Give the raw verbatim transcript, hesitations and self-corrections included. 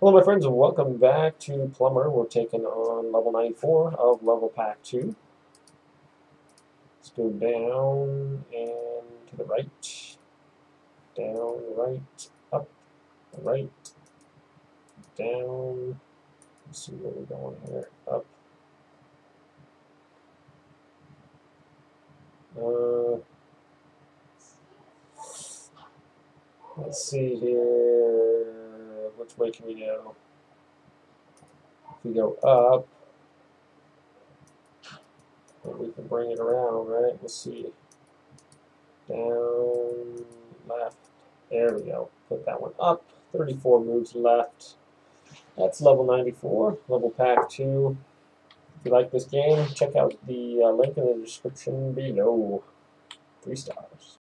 Hello my friends, welcome back to Plumber. We're taking on level ninety-four of level pack two. Let's go down and to the right, down, right, up, right, down, let's see where we're going here, up, uh, let's see here. Which way can we go? If we go up, then we can bring it around, right? Let's see. Down, left. There we go. Put that one up. thirty-four moves left. That's level ninety-four, level pack two. If you like this game, check out the uh, link in the description below. Three stars.